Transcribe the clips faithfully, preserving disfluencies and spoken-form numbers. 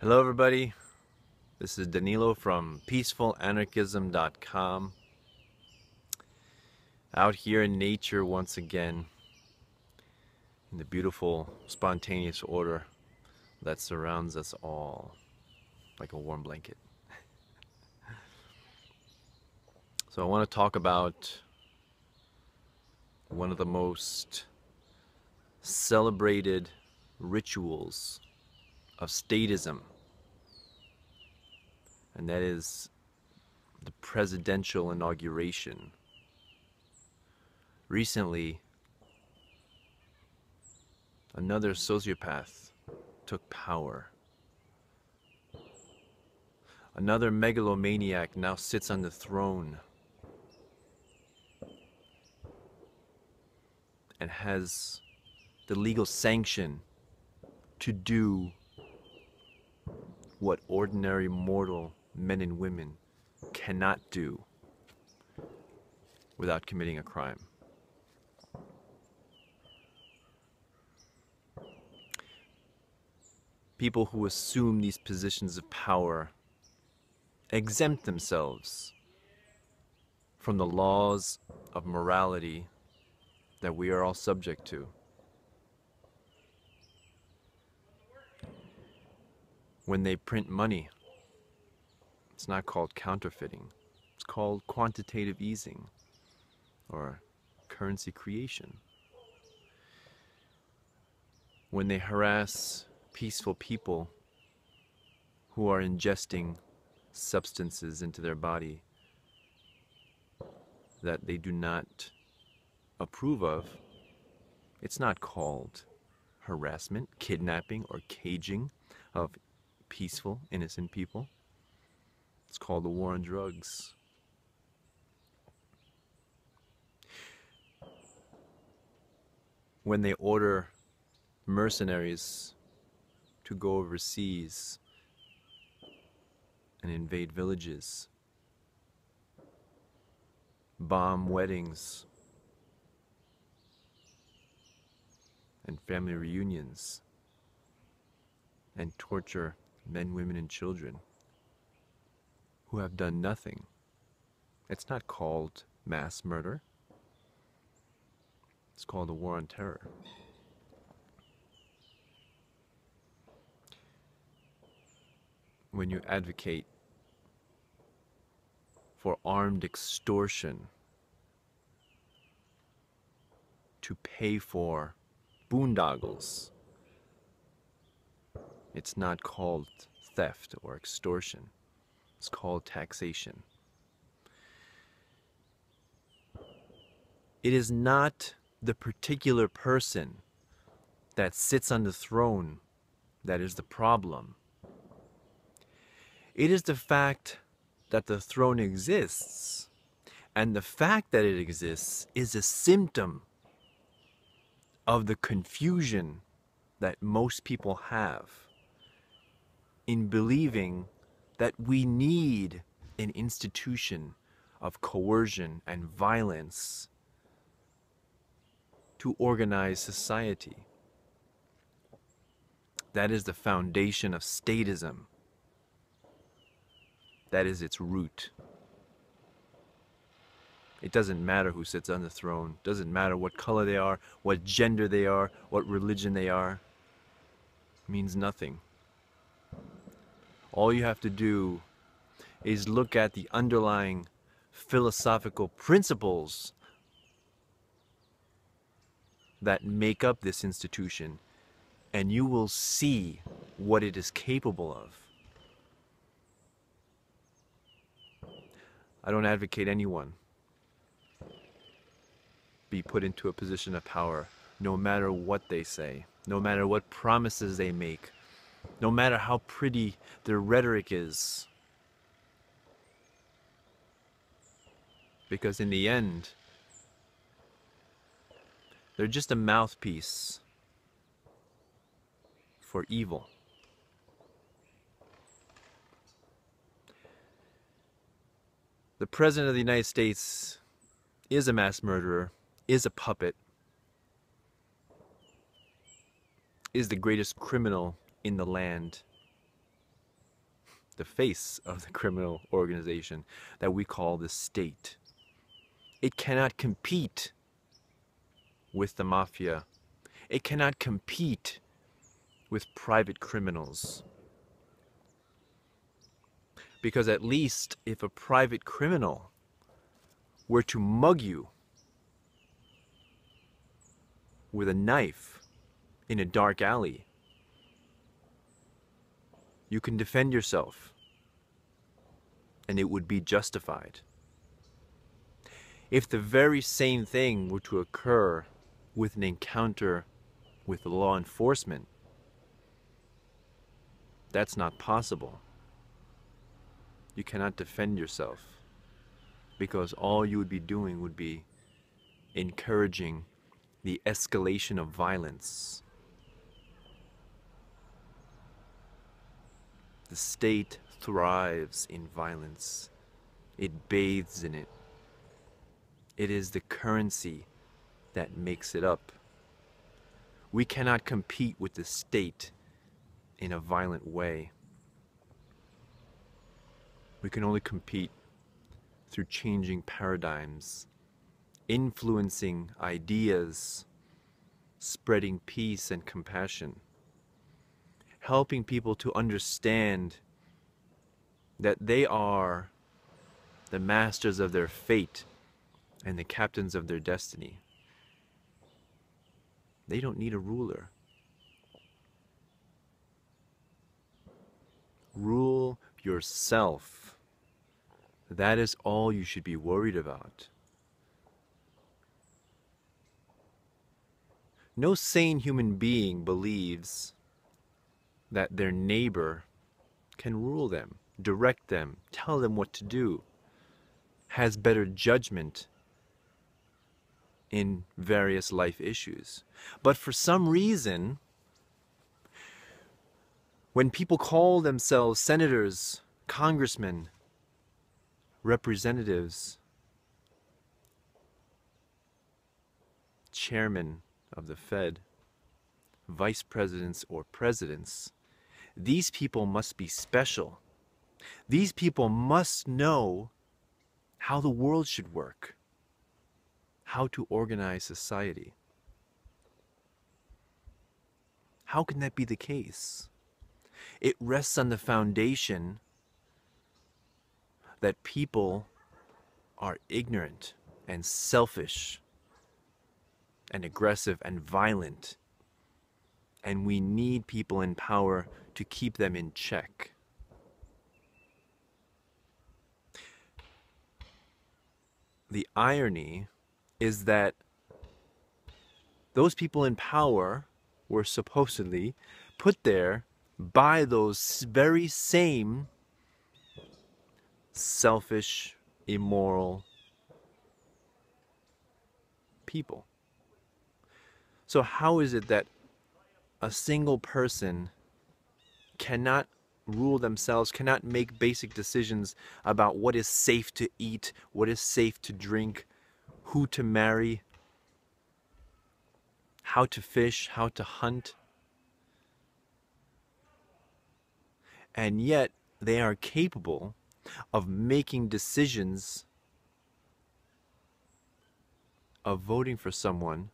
Hello everybody, this is Danilo from Peaceful Anarchism dot com, out here in nature once again, in the beautiful spontaneous order that surrounds us all like a warm blanket. So I want to talk about one of the most celebrated rituals of statism, and that is the presidential inauguration. Recently, another sociopath took power. Another megalomaniac now sits on the throne and has the legal sanction to do what ordinary mortal men and women cannot do without committing a crime. People who assume these positions of power exempt themselves from the laws of morality that we are all subject to. When they print money, it's not called counterfeiting, it's called quantitative easing or currency creation. When they harass peaceful people who are ingesting substances into their body that they do not approve of, it's not called harassment, kidnapping, or caging of peaceful, innocent people. It's called the war on drugs. When they order mercenaries to go overseas and invade villages, bomb weddings and family reunions, and torture men, women, and children who have done nothing, it's not called mass murder. It's called a war on terror. When you advocate for armed extortion to pay for boondoggles, it's not called theft or extortion, it's called taxation. It is not the particular person that sits on the throne that is the problem. It is the fact that the throne exists, and the fact that it exists is a symptom of the confusion that most people have in believing that we need an institution of coercion and violence to organize society. That is the foundation of statism. That is its root. It doesn't matter who sits on the throne, doesn't matter what color they are, what gender they are, what religion they are. It means nothing. All you have to do is look at the underlying philosophical principles that make up this institution, and you will see what it is capable of. I don't advocate anyone be put into a position of power, no matter what they say, no matter what promises they make, no matter how pretty their rhetoric is. Because in the end, they're just a mouthpiece for evil. The President of the United States is a mass murderer, is a puppet, is the greatest criminal in the land, the face of the criminal organization that we call the state. It cannot compete with the mafia. It cannot compete with private criminals. Because at least if a private criminal were to mug you with a knife in a dark alley, you can defend yourself, and it would be justified. If the very same thing were to occur with an encounter with law enforcement, that's not possible. You cannot defend yourself, because all you would be doing would be encouraging the escalation of violence. The state thrives in violence. It bathes in it. It is the currency that makes it up. We cannot compete with the state in a violent way. We can only compete through changing paradigms, influencing ideas, spreading peace and compassion, helping people to understand that they are the masters of their fate and the captains of their destiny. They don't need a ruler. Rule yourself. That is all you should be worried about. No sane human being believes that their neighbor can rule them, direct them, tell them what to do, has better judgment in various life issues. But for some reason, when people call themselves senators, congressmen, representatives, chairmen of the Fed, vice presidents or presidents, these people must be special. These people must know how the world should work, how to organize society. How can that be the case? It rests on the foundation that people are ignorant and selfish and aggressive and violent, and we need people in power to keep them in check. The irony is that those people in power were supposedly put there by those very same selfish, immoral people. So how is it that a single person cannot rule themselves, cannot make basic decisions about what is safe to eat, what is safe to drink, who to marry, how to fish, how to hunt? And yet they are capable of making decisions, of voting for someone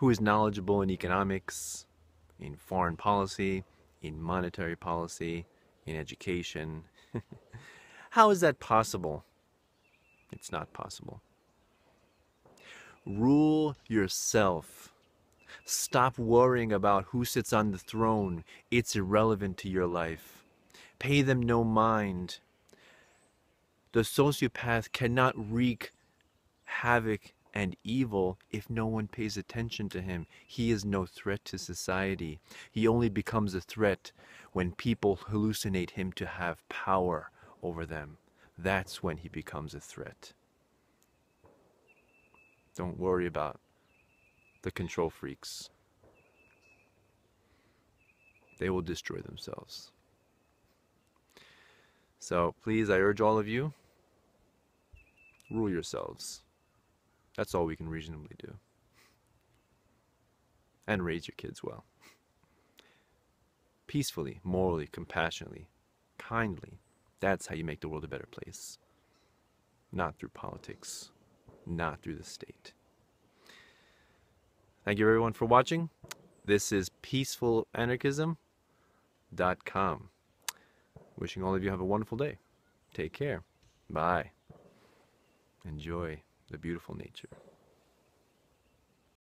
who is knowledgeable in economics, in foreign policy, in monetary policy, in education. How is that possible? It's not possible. Rule yourself. Stop worrying about who sits on the throne. It's irrelevant to your life. Pay them no mind. The sociopath cannot wreak havoc and evil if no one pays attention to him. He is no threat to society. He only becomes a threat when people hallucinate him to have power over them. That's when he becomes a threat. Don't worry about the control freaks. They will destroy themselves. So please, I urge all of you, rule yourselves. That's all we can reasonably do. And raise your kids well. peacefully, morally, compassionately, kindly. That's how you make the world a better place. Not through politics, not through the state. Thank you everyone for watching. This is peaceful anarchism dot com. Wishing all of you have a wonderful day. Take care. Bye. Enjoy the beautiful nature.